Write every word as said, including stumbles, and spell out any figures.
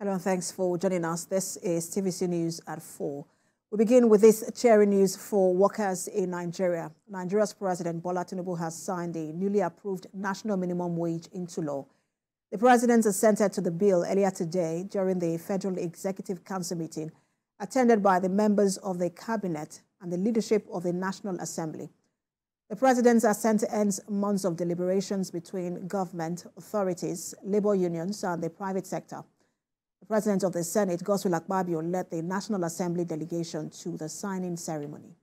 Hello and thanks for joining us. This is T V C News at four. We begin with this cheering news for workers in Nigeria. Nigeria's President Bola Tinubu has signed the newly approved national minimum wage into law. The president assented to the bill earlier today during the Federal Executive Council meeting, attended by the members of the cabinet and the leadership of the National Assembly. The president's assent ends months of deliberations between government, authorities, labor unions, and the private sector. The president of the Senate, Godswill Akpabio, led the National Assembly delegation to the signing ceremony.